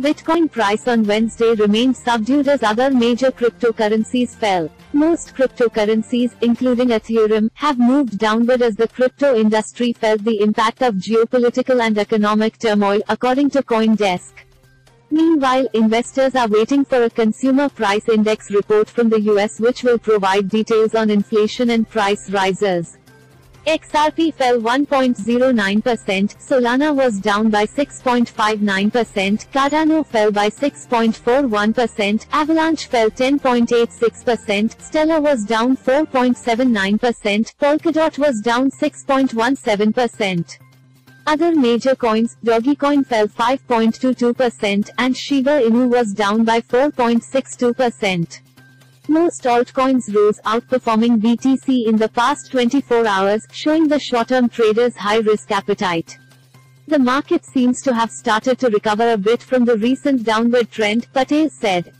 Bitcoin price on Wednesday remained subdued as other major cryptocurrencies fell. Most cryptocurrencies, including Ethereum, have moved downward as the crypto industry felt the impact of geopolitical and economic turmoil, according to CoinDesk. Meanwhile, investors are waiting for a consumer price index report from the US which will provide details on inflation and price rises. XRP fell 1.09%, Solana was down by 6.59%, Cardano fell by 6.41%, Avalanche fell 10.86%, Stellar was down 4.79%, Polkadot was down 6.17%. Other major coins, Doggycoin fell 5.22%, and Shiba Inu was down by 4.62%. Most altcoins rose, outperforming BTC in the past 24 hours, showing the short-term traders' high risk appetite. The market seems to have started to recover a bit from the recent downward trend, Patel said.